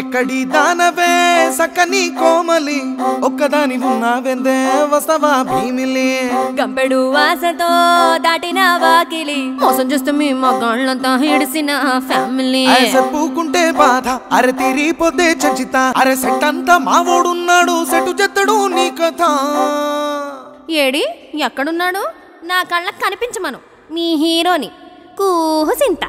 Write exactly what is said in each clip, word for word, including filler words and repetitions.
ఎక్కడి దానవే సకని కోమలి ఒక్కదాని ఉన్నావెందే వస్తవా భీమిలి గంపెడు వాసతో దాటిన వాకిలి మోసం చేస్తూ మీ మగాళ్ళంతా హిడిసిన ఫ్యామిలీ చెప్పుకుంటే బాధ అరే తిరిగిపోతే చర్చిత అరే సెట్ అంతా మావోడున్నాడు సెటు చెత్తడు నీ కథ ఏడి ఎక్కడున్నాడు నా కళ్ళకు కనిపించమను మీ హీరోని కూహుసింత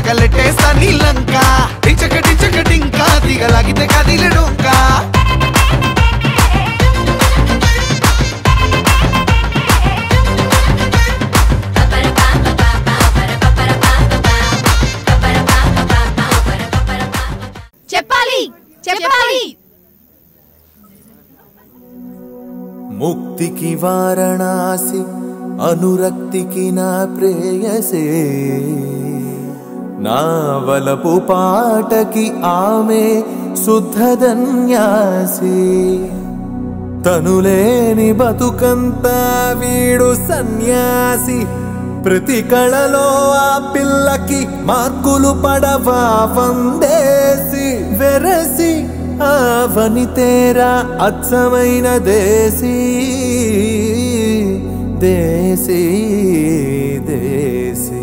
ತಗಲಟೇಸ ನೀಲಂಕಾ ಡಿಂಚಕ ಡಿಂಚಕ ಡಿಂಕಾ ದಿಗಲಾಗಿದೆ ಕದಿಲೆ ಡೊಂಕಾ मुक्ति की वाराणसी अनुरक्ति की ना प्रेयसे नावलपु पाट की आमे शुद्ध धन्यासी तनुलेनि बतुकंत वीडु सन्यासी प्रति कळलो आ पिल्लकी मार्कुलु पडवा वंदेसी वेरसी आवनि तेरा अच्चमैन देसी देसी देसी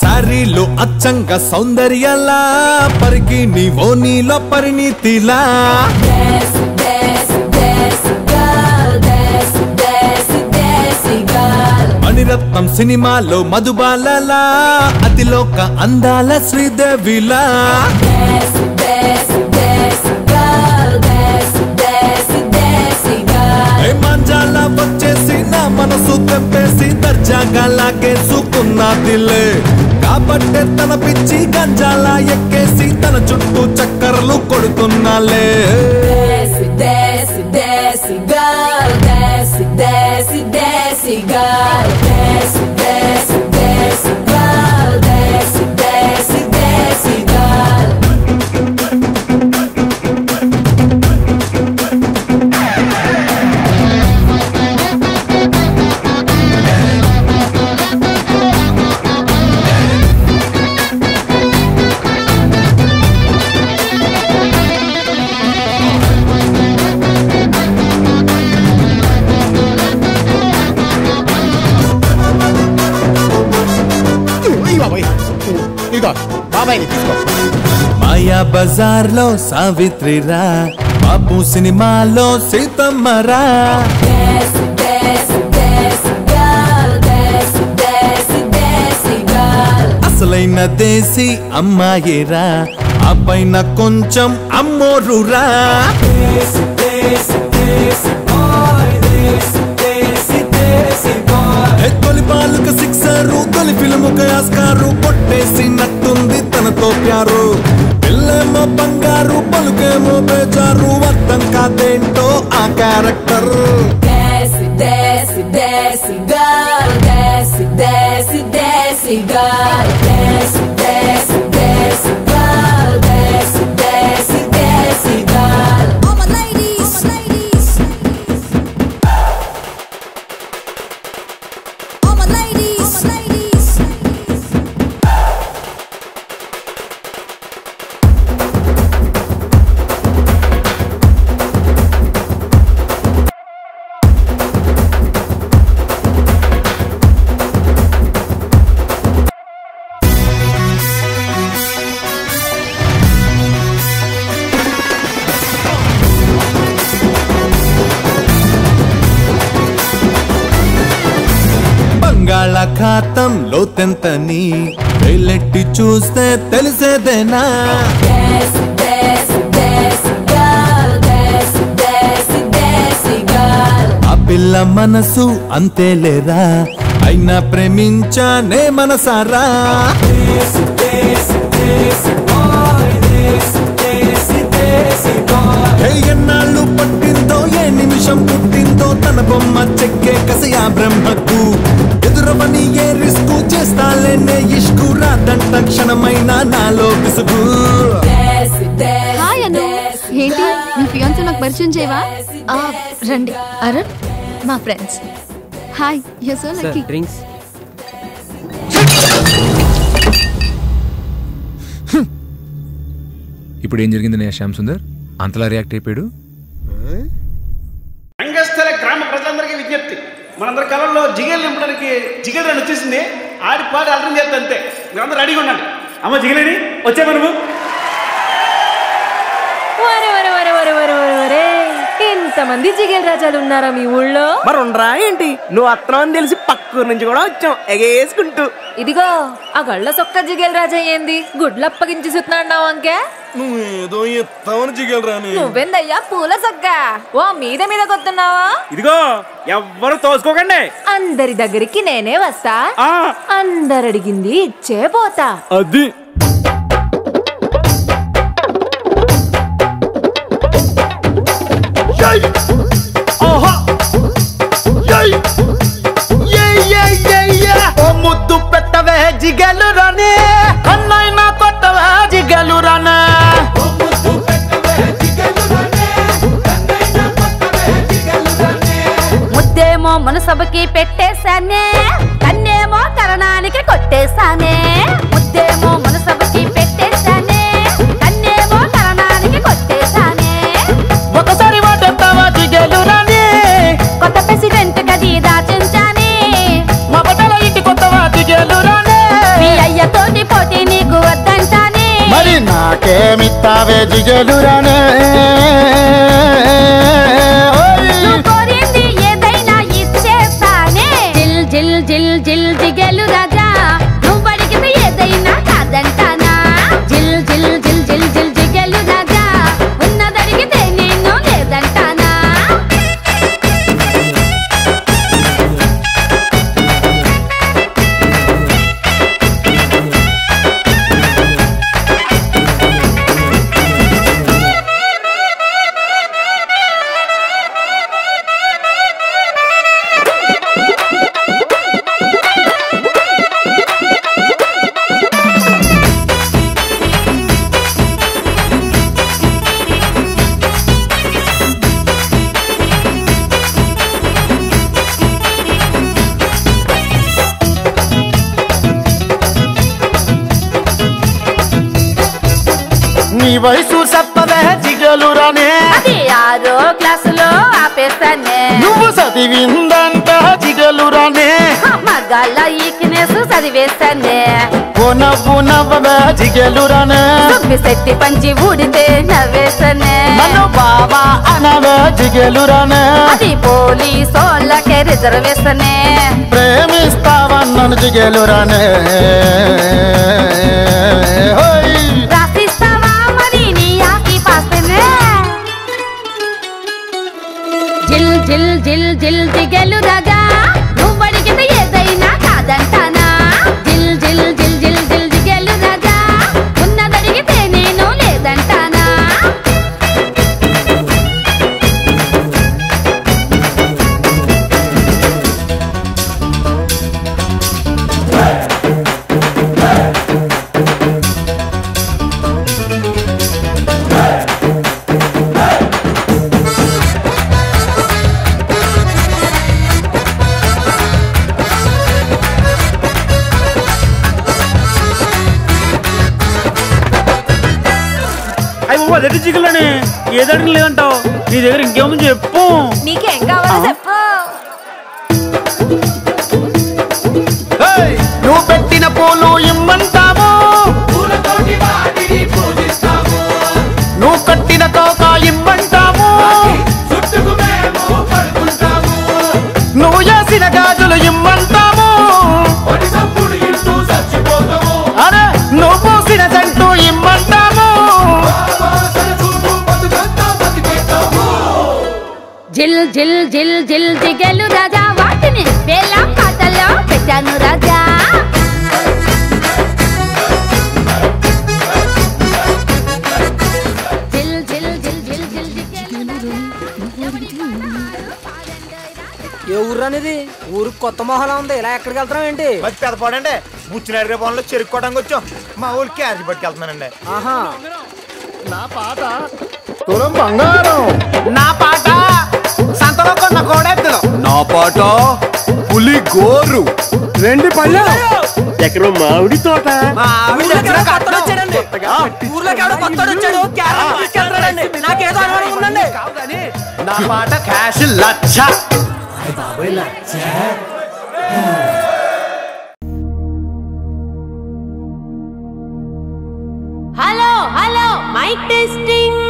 सारीलो अच्चंगा सौंदर्यला परकी नीवो नीलो परिणीतिला మణిరత్నం సినిమాలో మధుబాలలా అతిలోక అందాల శ్రీదేవిలా మంజాల వచ్చేసి నా మనసు తెప్పేసి దర్జాగా లాగేసుకున్నదిలే కాబట్టే తన పిచ్చి గంజాలా ఎక్కేసి తన చుట్టూ చక్కర్లు కొడుతున్నాలే Desi, Desi Girl, Desi, Desi, Desi Girl, Desi, Desi, Desi Girl. माया बाजार लो सावित्री रा बाबू सिनेमा लो सीतम्मरा देसी देसी देसी गर्ल देसी देसी देसी गर्ल असलैन देसी अम्मायेरा आपायन कोंचम अम्मोरुरा देसी देसी देसी बॉय देसी देसी देसी बॉय तोली बालक सिक्सरू तोली फिल्म का आस्कारू कोट्टेसी नत्तुंदी तो प्यारो पिल्लेमो बंगारू पलुकेमो बेजारू वतन का देंटो आ कैरेक्टर देसी देसी देसी गर्ल देसी देसी देसी गर्ल देसी देसी देसी गर्ल देसी देसी देसी girl oh my ladies ladies oh my ladies खातम लोतंतनी वेलेट्टी चूस्ते तेलिसेदेना देसी देसी देसी गर्ल देसी देसी देसी गर्ल आ पिल्ला मनसु अंतेलेरा आइना प्रेमिंचाने मनसारा देसी देसी देसी बॉय देसी देसी देसी बॉय हे एन्नालु पट्टिंदो ये निमिषं पुट्टिंदो तन बొమ్మ చెక్కే కసయా బ్రహ్మకు రమణి ఏ రిస్కు చేస్తాలేనే ఇష్కు రాదంట తక్షణమైనా నాలో విసుగు హాయ్ అను ఏంటి నీ ఫియాన్సీ నాకు పరిచయం చేయవా రండి అరుణ్ మా friends hi you so lucky drinks ఇప్పుడు ఏం జరిగింది నే శ్యామ్ సుందర్ అంతలా రియాక్ట్ అయిపోయాడు అంగస్థల గ్రామ ప్రజలందరికీ విజ్ఞప్తి మనందరి కాలంలో జిగేలు నింపడానికి జిగేలు అని వచ్చేసింది ఆడి పాడి అర్థం చేస్తంతే మీరందరూ రెడీగా ఉండండి అమ్మ జిగలేని వచ్చే మనము వరే వరే వరే వరే వరే వరే ఇంతమంది జిగేల్ రాజాలు ఉన్నారా మీ ఊళ్ళో? మరి ఉండరా ఏంటి, నువ్వు అత్తనం తెలిసి పక్కూరు నుంచి కూడా వచ్చాం ఎగేసుకుంటూ. ఇదిగో ఆ గళ్ళ సొక్క జిగేల్ రాజా ఏంది గుడ్లు అప్పగించి సుతున్నావు అంకే? నువ్వేదో ఎత్తావని జిగేల్ రాని నువ్వెందయ్యా పూల సొక్క ఓ మీద మీద కొడుతున్నావా? ఇదిగో ఎవ్వరు తోసుకోకండి, అందరి దగ్గరికి నేనే వస్తా, అందరు అడిగింది ఇచ్చే పోతా. అది ముద్దు పెట్టవే జిగేలు రాణి, అన్నైనా కొట్టవే జిగేలు రాణి, ముద్దేమో మనసభకి పెట్టేశానే, కన్నేమో కరణానికి కొట్టేశానే, ముద్దేమో మనసభకి పెట్టేశానే, కన్నేమో కరణానికి కొట్టేశానే. ఒకసారి వాటెత్తావా జిగేలు రాణి, కొత్త ప్రెసిడెంట్ కది దాచించాని, మా బట్టల ఇంటి కొత్తవా జిగేలు రాణి, మీ అయ్యతోటి పోటీ నీకు వద్దంటాని, మరి నాకేమిత్తావే జిగేలు రాణి? వయసు చెప్పవే జిగేలు రాణి, అది ఆరో క్లాసులో ఆపేస్తానే, నువ్వు చదివిందంట జిగేలు రాణి, మగాళ్ళ ఈక్నెస్ చదివేస్తానే, ఓ నవ్వు నవ్వవే జిగేలు రాణి, శక్తి పంచి ఊడితే నవ్వేస్తానే, నన్ను బావా అనవే జిగేలు రాణి, అది పోలీసోళ్ళకే రిజర్వేస్తానే, ప్రేమిస్తావన్నను జిగేలు రాణి, జిల్ జిగేలు రాజా నువ్వు అడిగితే ఏదైనా కాదంటానా, జిల్ జిల్ జిల్ జిల్ జిల్ జిగేలు రాజా ఉన్నదడిగితే నేను లేదంటానా. అదే జిగేలని ఏదడికి లేదంటావు, నీ దగ్గర ఇంకేముంది చెప్పు, నీకేం కావాలో చెప్పు. నువ్వు పెట్టిన పూలు ఇమ్మంటాము, నువ్వు కట్టిన తోక ఇమ్మంటాము, నువ్వు చేసిన గాజులు ఇమ్మంటాము, అరే నువ్వు పూసిన జంటూ ఇమ్మంటాము. జిల్ జిల్ జిల్ జిల్ జిగేలు రాజా వాటిని వేళ పాటల్లో పెట్టాను రాజా, జిల్ జిల్ జిల్ జిల్ జిల్ జిగేలు. ఏ ఊరు అనేది? ఊరు కొత్త మొహలా ఉంది, ఇలా ఎక్కడికి వెళ్తున్నాం ఏంటి? పెద్దపాడండి బుచ్చినారి పొలంలో చెరుక్కోవడానికి వచ్చాం, మా ఊరికి క్యారీ పట్టుకెళ్తున్నానండి. ఆహా నా పాట తులం బంగారం, నా పాట సంతలో కొన్న కోడెద్దులు, నా పాట పులి గోరు, రెండు పళ్ళు ఎకరం మామిడి తోట, నా పాట క్యాష్ లచ్చ. Hello hello mike testing.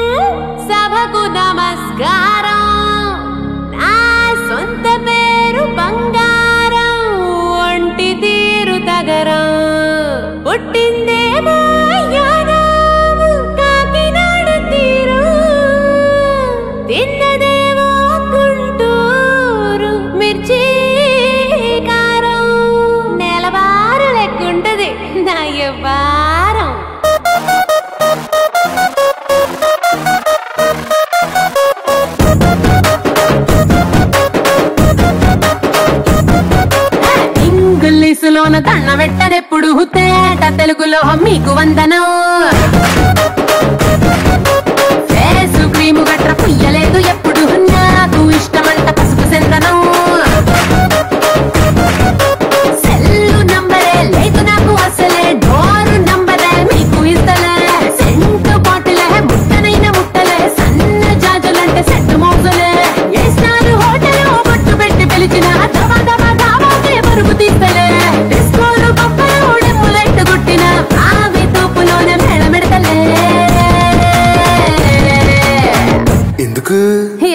అందరికీ నమస్కారం. నా సొంత పేరు బంగారం, ఒంటి తీరు తగరం, పుట్టిందేమో యానాము కాకినాడ తీరు, తిన్నదేమో గుంటూరు మిర్చి కారం, నెలవారు లెక్కుంటది నా యవ్వారం. ఇంగ్లీసులోన తన్న వెట్టరెప్పుడు తేట తెలుగులో మీకు వందనం. ఫేసు క్రీము గట్ర పుయ్యలేదు ఎప్పుడు, నాకు ఇష్టమంట పసుపు చందనం. సెల్లు నంబరే లేదు నాకు అసలే, డోరు నంబరే మీకు ఇస్తలే. సెంటు బాటిలే ముట్టనైన ముట్టలే, సన్న జాజులంటే సెట్టు మోజులే. ఏ స్టార్ హోటల్ పట్టు పెట్టి పిలిచిన దవా దవా దావాకే పరుగు తీస్తలే.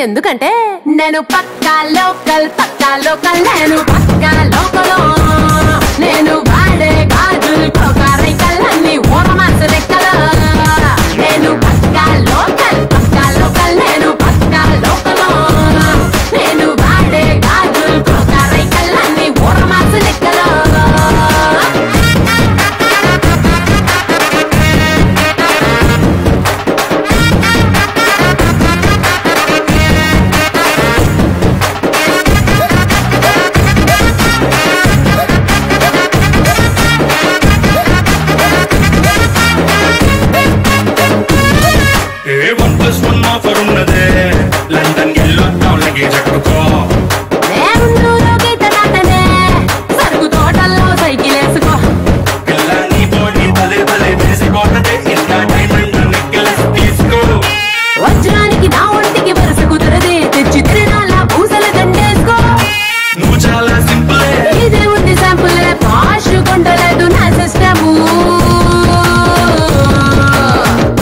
ఎందుకంటే నేను పక్కా లోకల్, పక్కా లోకల్, నేను పక్కా లోకల్. నేను వాడే గాజులు కోకారైకల్ అన్ని ఓరమాస రెక్కల. నేను పక్కా లోకల్, పక్కా లోకల్, నేను పక్కా లోకల్. నేను వాడే గాజులు కోకారైకల్ అన్ని ఓరమాస రెక్కల. ఎందుకంటే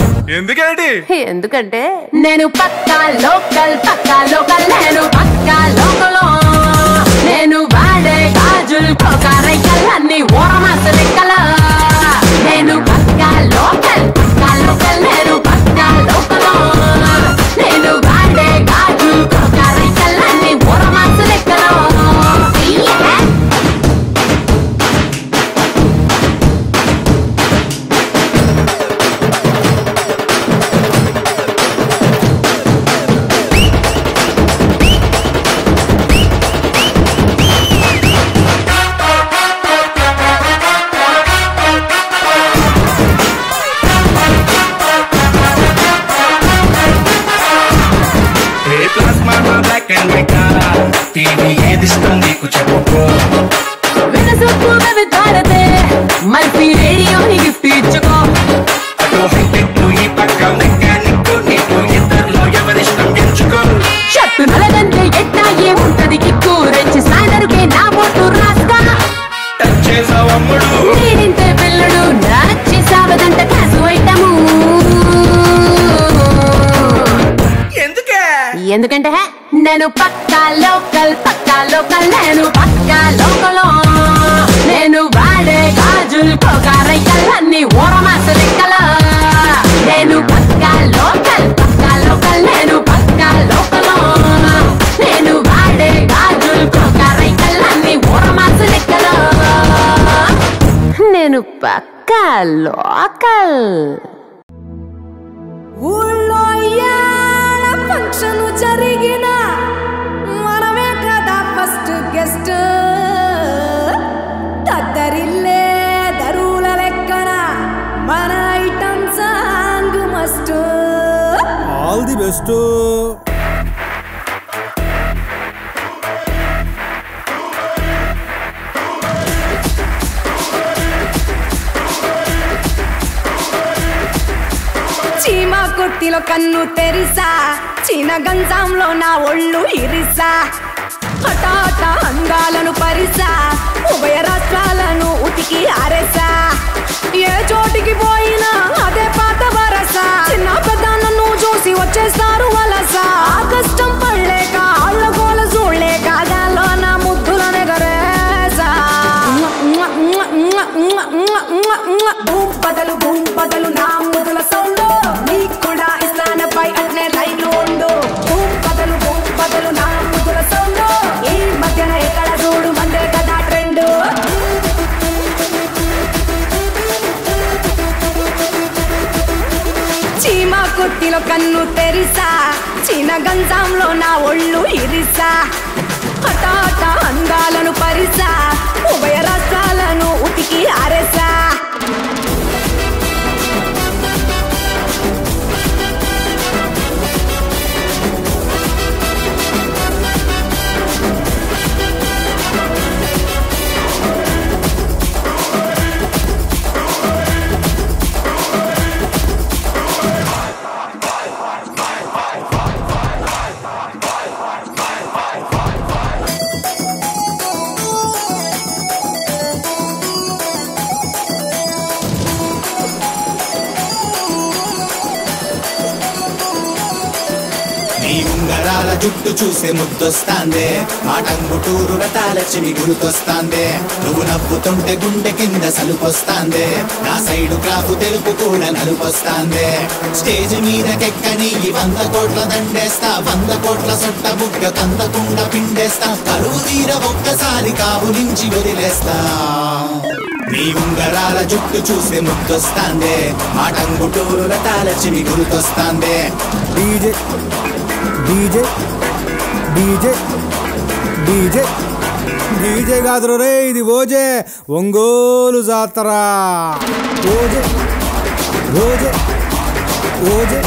నేను పక్కా లోకల్, పక్కా లోకల్, నేను పక్కా లోకల్. నేను వాడే గాజులు కోకారైకల్ అన్ని ఓరమాస రెక్కల. నేను పక్కా లోకల్, పక్కా లోకల్, నేను పక్కా లోకల్. నేను వాడే గాజులు కోకారైకల్ అన్ని ఓరమాస రెక్కల. ఎందుకంటే నేను పక్కా లోకల్, పక్కా లోకల్, నేను పక్కా లోకల్. నేను వాడే గాజులు కోకారైకల్ అన్ని ఓరమాస రెక్కల. నేను పక్కా లోకల్, పక్కా లోకల్, నేను పక్కా లోకల్. నేను వాడే గాజులు కోకారైకల్ అన్ని ఓరమాస రెక్కల. నేను పక్కా లోకల్. ఊళ్ళో ఫంక్షన్ జరిగిన మనమే కదా ఫస్ట్ గెస్ట్. తద్దరిల్లే దరువుల లెక్కన మన item song must. All the best. చీమా కొట్టిలో కన్ను తెరిసా, చిన్న గంజాంలో నా ఒళ్ళు ఇరిసా. హఠాట అందాలను పరిసా, ఉభయ రాష్ట్రాలను ఉతికి ఆరేసా. ఏ చోటికి పోయినా అదే పాత వరసా, చిన్న పెద్ద నన్ను చూసి వచ్చేసారు. కన్ను తెరిసా చిన్న గంజాంలో నా ఒళ్ళు ఇరిసా హఠాట అందాలను పరిసా ఉభయ రాష్ట్రాలను ఉతికి ఆరేసా జుట్టు చూసే ముద్దొస్తాందే మాటంగుటూరు రతాలక్ష్మి గుర్తొస్తాందే నువ్వు నవ్వుతుంటే గుండె కింద సలుపొస్తాందే నా సైడు క్రాపు తెలుపు కూడా నలుపొస్తాందే స్టేజ్ మీదకెక్కని వంద కోట్ల దండేస్తా వంద కోట్ల సొట్ట బుగ్గ కందకుండా పిండేస్తా కరువు తీర ఒక్కసారి కావు నుంచి వదిలేస్తా నీ ఉంగరాల జుట్టు చూసే ముద్దొస్తాందే మాటంగుటూరు రతాలక్ష్మి గుర్తొస్తాందే DJ DJ DJ DJ DJ गाद्रो रे इदी ओजे ओंगोलु जातरा ओजे ओजे ओजे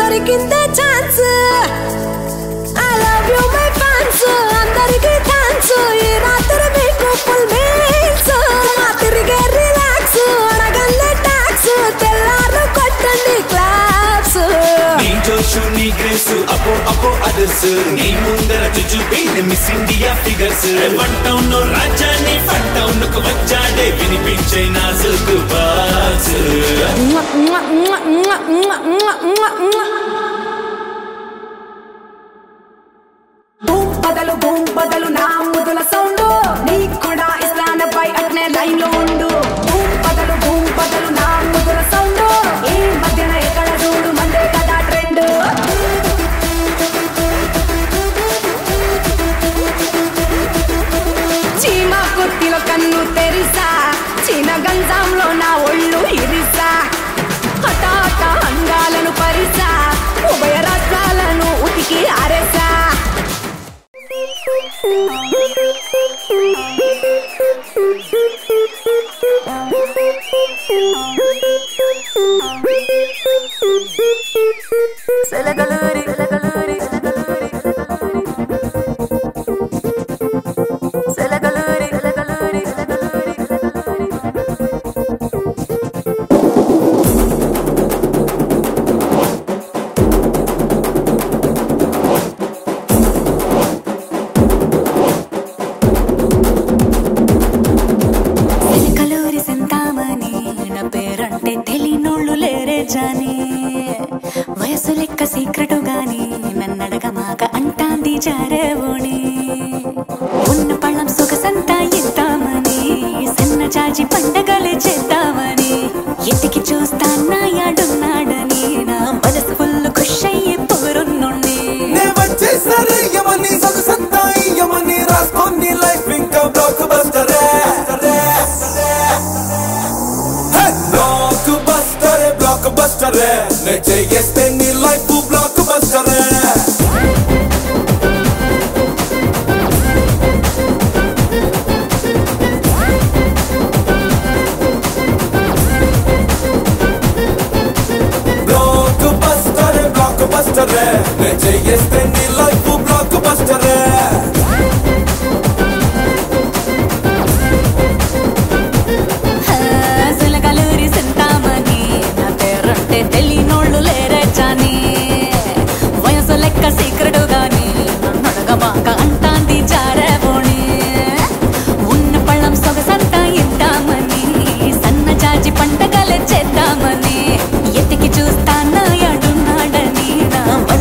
దొరికిందే chance I love you my fans అందరికీ థాంక్స్ ఈ రాత్రి మీకు ఫుల్ మీల్స్ తిరిగే రిలాక్స్ అడగల్లే టాక్స్ తెల్లారు కొట్టండి క్లాప్స్ నీ జోషు నీ గ్రేసు అపో అపో అదర్స్ నీ ముందర చుచుపేని miss India figures one town లో రాజాని వన్ టౌన్ కు వచ్చాడే వినిపించే నా silk box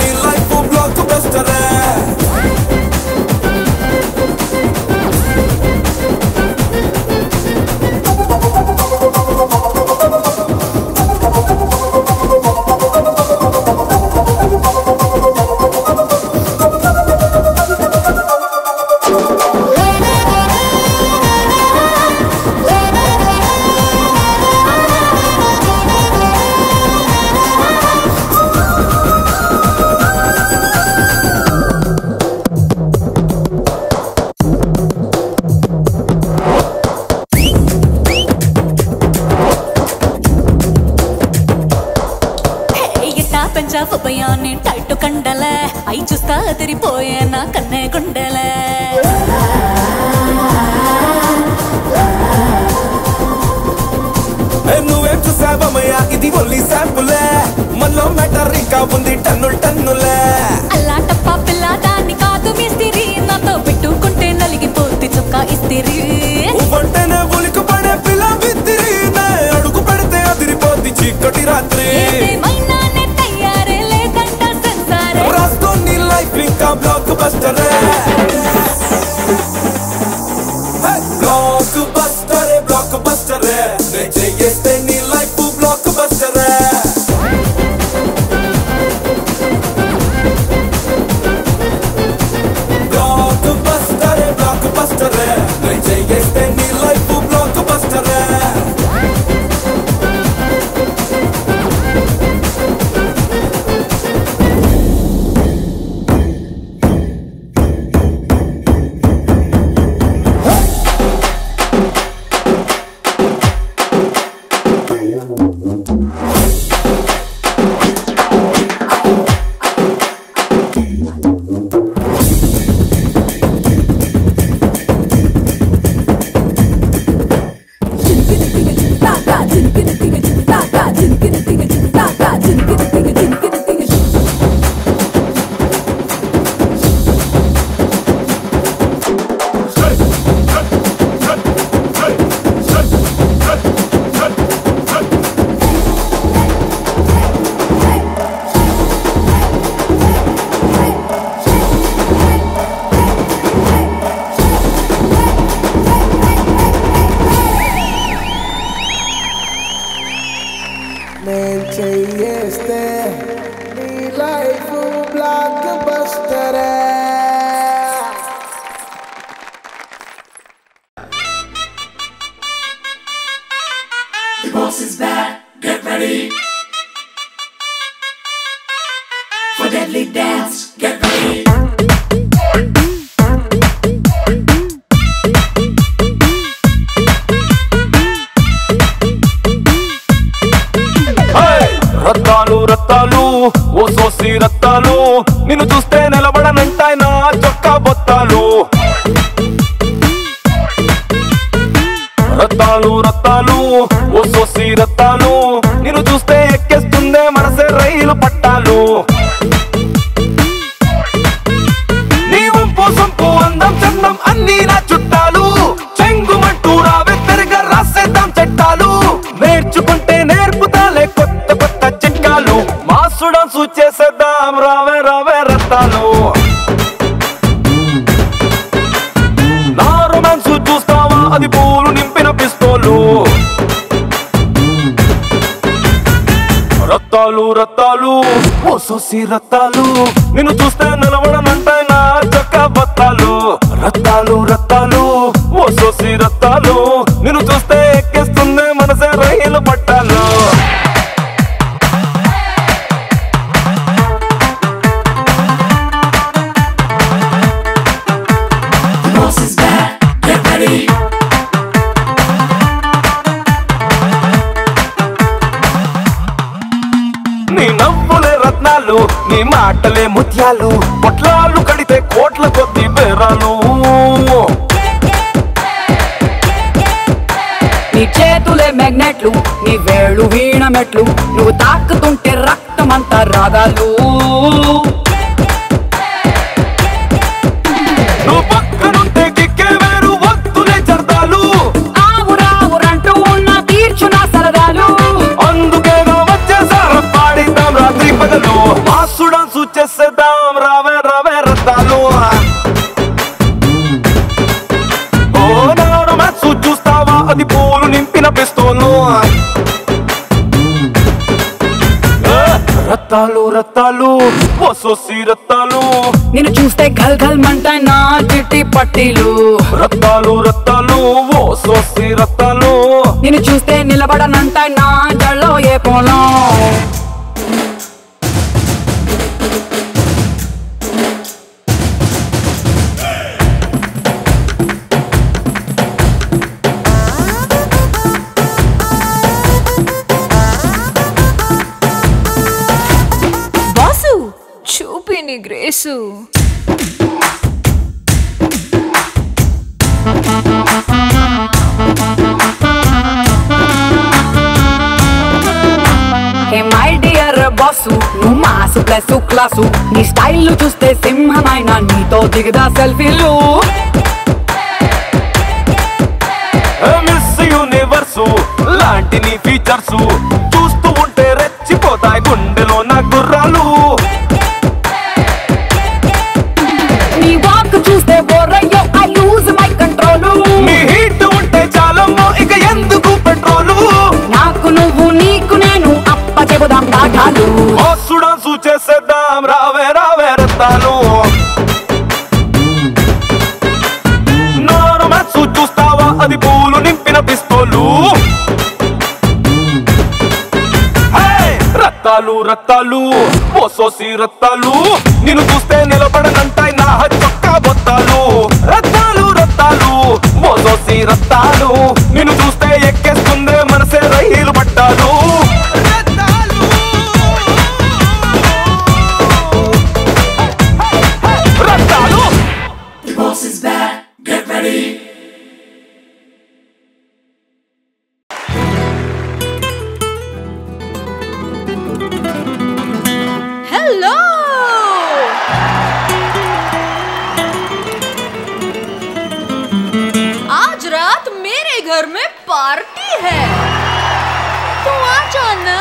ni life ko blockbuster re Rathalu నిన్ను చూస్తే నిలబడనంటాయినా చక్క బత్తాలు రత్తాలు రత్తాలు ఓ సోసి రత్తాలు నిన్ను చూస్తే ఎక్కేస్తుంది మనసే రైలు పట్టాలు నీ మాటలే ముత్యాలు పొట్లాలు కడితే కోట్ల కొద్ది బేరాలు నీ చేతులే మ్యాగ్నెట్లు నీ వేళ్ళు వీణ మెట్లు నువ్వు తాకుతుంటే రక్తమంతా రాగాలు రత్తాలు రత్తాలు వసోసి రత్తాలు నిన్ను చూస్తే గల్ గల్ మంటాయి నా చిట్టి పట్టీలు రత్తాలు రత్తాలు వసోసి రత్తాలు నిన్ను చూస్తే నిలబడనంటాయి నా జల్లో ఏ పొలం grace hey my dear boss నువ్వు మాసు ప్లస్ క్లాసు నీ స్టైల్ చూస్తే సింహమైన నీతో దిగదా సెల్ఫీలు మిస్ యూనివర్స్ లాంటి నీ ఫీచర్స్ చూస్తూ ఉంటే రెచ్చిపోతాయి గుండెలో నా గుర్రాలు అది పూలు నింపిన పిస్తోలు రత్తాలు రత్తాలు ఓసోసి రత్తాలు నిన్ను చూస్తే నిలబడనంటాయి నా చొక్కా బొత్తాలు రత్తాలు రత్తాలు ఓసోసి రత్తాలు నిన్ను చూస్తే ఎక్కేస్తుందే మనసే రైలు పట్టాలు घर में पार्टी है तो आ जाना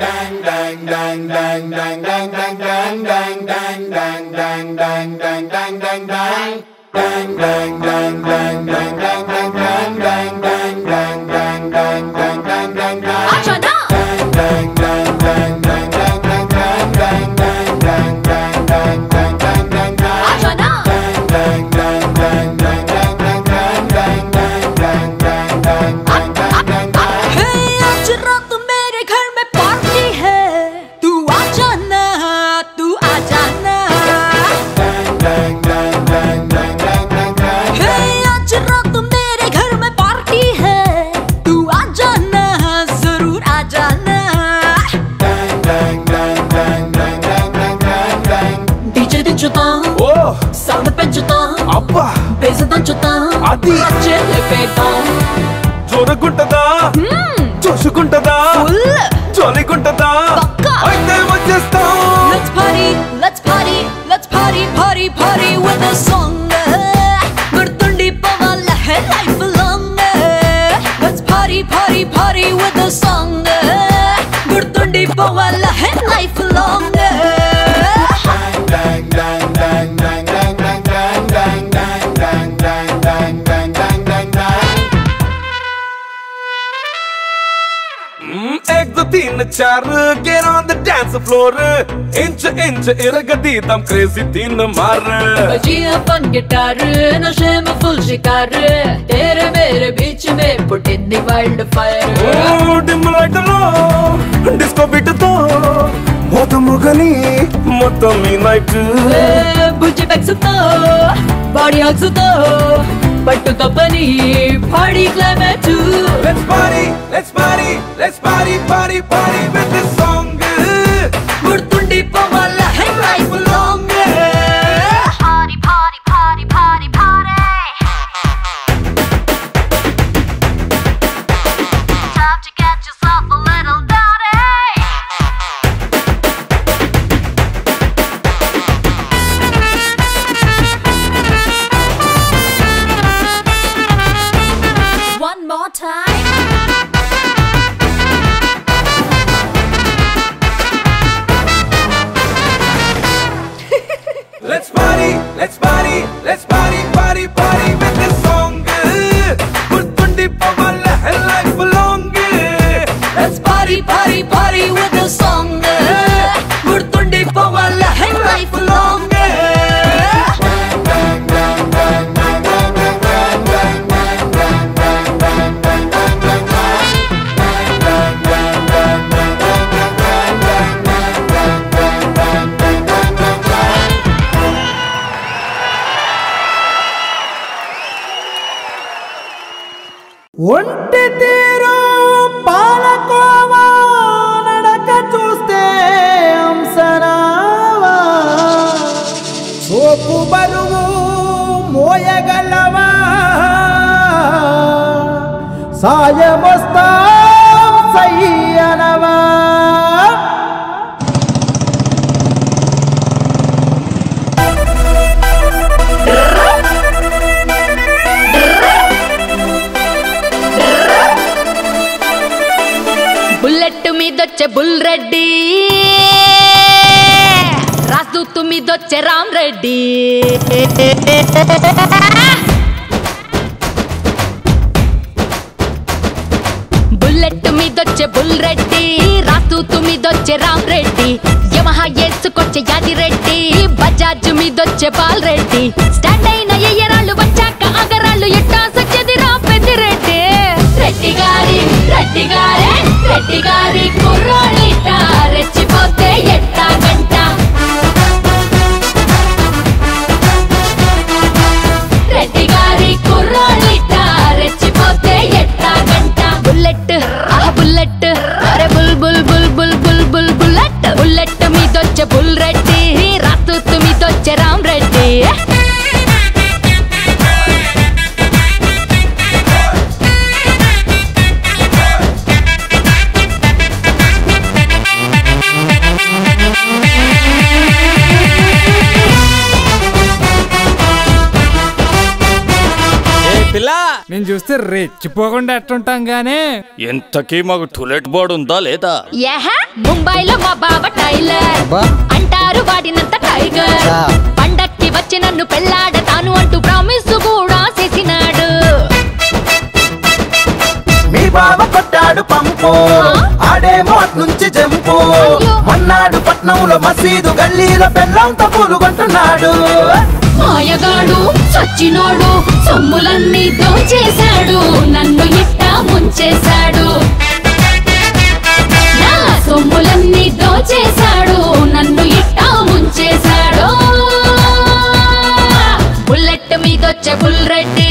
डैंग डैंग डैंग डैंग डैंग डैंग डैंग डैंग डैंग डैंग डैंग डैंग डैंग डैंग डैंग डैंग डैंग डैंग डैंग डैंग डैंग डैंग डैंग జోరుగుంటదా జోషుకుంటదా జోలిగుంటదా అయితే వచ్చేస్తాం Let's party, let's party, let's party, party, party with a song. గుర్తుండిపోవాల హై life long. Let's party, party, party with a song. గుర్తుండిపోవాల హై life long. Dang, dang, dang, dang, dang, dang, dang, dang, dang, dang, dang, dang, dang, dang, dang, dang. Ek do teen char, get on the dance floor. Inch inch iragadi tam crazy teen maar. Bajiya pan guitar, nashe mein full shikar. Tere mere beech mein put in the wildfire. Oh, dim light lo, disco beat to. మొత్తం ముగని మొత్తం ఈ night బుజ్జి బెక్సుతో body హగ్సుతో పట్టుతో పని పాడి climax let's party let's party let's party party party with this song గుర్తుండిపోవాల హై life long party party party party party time to get yourself a little Let's party, let's party, party, party with this song. Gurtundi pavala hai life long. Let's party, party, party with this song. ఒంటితీరు పాలకోవా నడక చూస్తే అంసరావా సోపు బరువు మోయగలవా సాయమొస్తా సయ్యనవా మీదొచ్చే బుల్ రెడ్డి రాజదూతు మీదొచ్చే రామ్ రెడ్డి బుల్లెట్ మీదొచ్చే బుల్ రెడ్డి రాజదూతు మీదొచ్చే రామ్ రెడ్డి యమహా ఏసుకొచ్చే యాది రెడ్డి బజాజ్ మీదొచ్చే బాల్ రెడ్డి స్టాండ్ అయిన ఎయ్యరాళ్ళు వచ్చాక అగరాళ్ళు ఎట్టా సచ్చేది రా పెద్ది రెడ్డి రెడ్డి గారి రెడ్డి గారే రెడ్డి గారి కుర్రాడిట రెచ్చిపోతే ఎట్ట గంట రెడ్డి గారి కుర్రాడిట రెచ్చిపోతే ఎట్ట గంట బుల్లెట్ ఆ బుల్లెట్ అరే bull bull bull bull bull bull bullet bullet మీదొచ్చే బుల్ రెడ్డి రాత్తు మీదొచ్చే రామ్ రెడ్డి నేను చూస్తే రెచ్చిపోకుండా ఎట్టుంటాం గానీ ఎంతకీ మాకు టులెట్ బోర్డు ఉందా లేదా ముంబైలో మా బాబా టైలర్ అంటారు వాడినంత టైగర్ పండక్కి వచ్చి నన్ను పెళ్ళాడతాను అంటూ ప్రామిస్ కూడా చేసినాడు మీ బాబా కొట్టాడు పంపు ఆడేమో నుంచి జంపు మన్నాడు పట్నంలో మసీదు గల్లీలో పెళ్ళంతా పూలుగొంటున్నాడు మాయగాడు చచ్చినోడు సొమ్ములన్నీ దోచేశాడు నన్ను ఇట్టా ముంచేశాడు నా సొమ్ములన్నీ దోచేశాడు నన్ను ఇట్టా ముంచేశాడు బుల్లెట్ మీదొచ్చే బుల్ రెడ్డి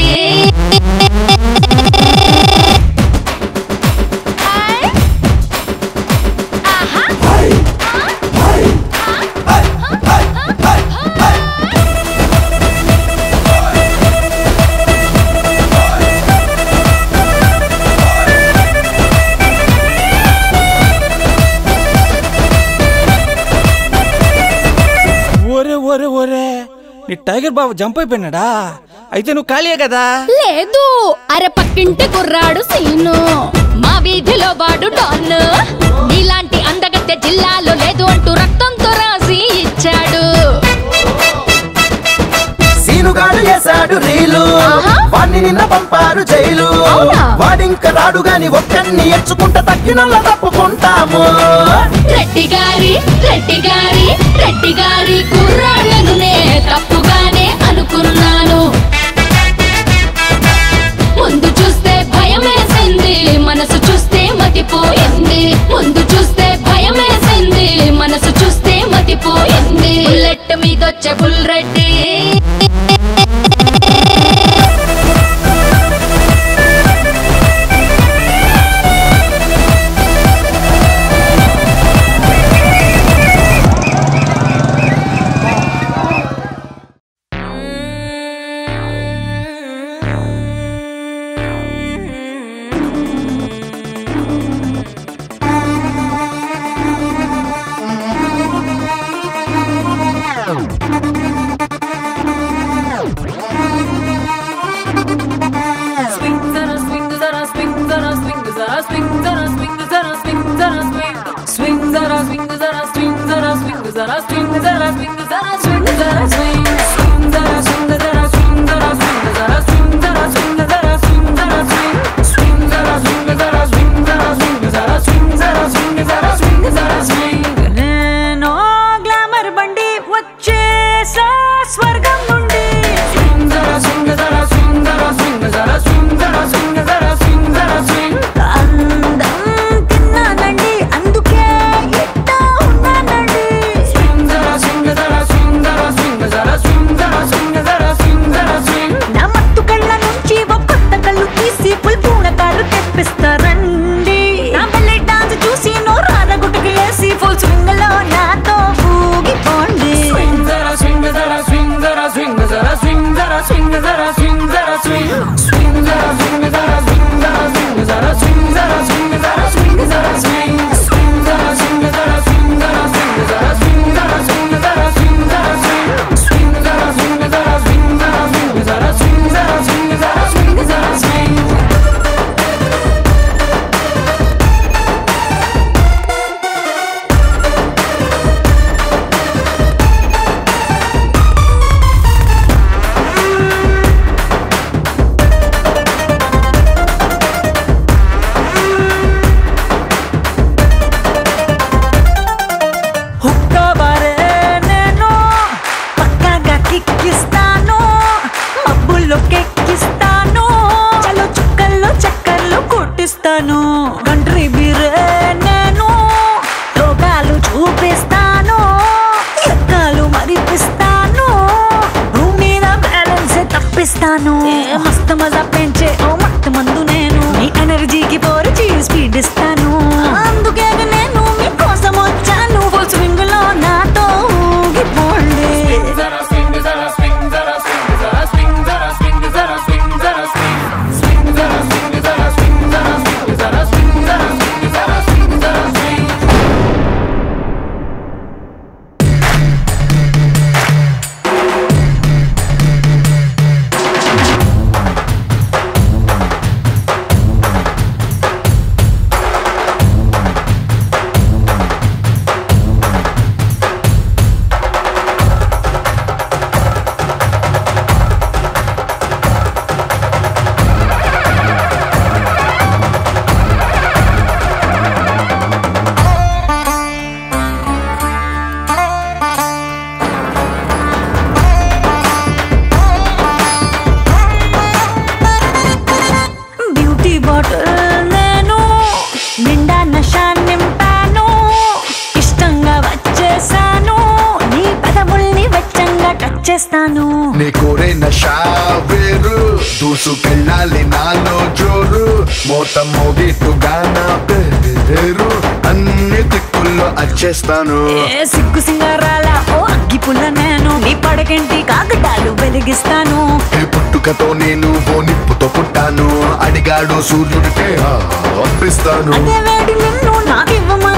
నీ టైగర్ బాబు జంప్ అయిపోయినాడా? అయితే నువ్వు ఖాళీయే కదా? లేదు, అరే పక్కింటి కుర్రాడు సీను, మా వీధిలో వాడు డాన్, నీలాంటి అందగత్తె జిల్లాలో లేదు అంటూ రక్తంతో రాసి ఇచ్చాడు. సీనుగాడు చేశాడు రీలు, వాణ్ణి నిన్న పంపారు జైలు, వాడింక రాడు గాని ఒక్కన్ని ఎచ్చుకుంటా తగ్గినలా తప్పుకుంటాము. రెడ్డి గారి రెడ్డి గారి రెడ్డి గారి కుర్రాళ్ళను నే తప్పుగానే అనుకున్నాను, ముందు చూస్తే భయమేసింది, మనసు చూస్తే మతిపోయింది, ముందు చూస్తే భయమేసింది, మనసు చూస్తే మతిపోయింది. బుల్లెట్ మీదొచ్చే bull Reddy swing, zara swing, zara swing, swing, zara swing, zara swing, zara swing, zara swing, zara swing, zara swing, zara swing, swing, zara swing, zara swing, zara swing, zara swing, zara swing, zara swing, zara swing, zara swing, zara swing, zara swing, zara swing, zara swing, zara swing, zara swing. చేస్తాను ఏ సిగ్గు సింగారాల ఓ అగ్గి పుల్ల నేను నీ పడకంటి కాగడాలు వెలిగిస్తాను ఈ పుట్టుకతో నేను ఓ నిప్పుతో పుట్టాను అడిగాడు సూర్యుడికే అప్పిస్తాను అదే వేడి నిన్ను నాకివ్వమా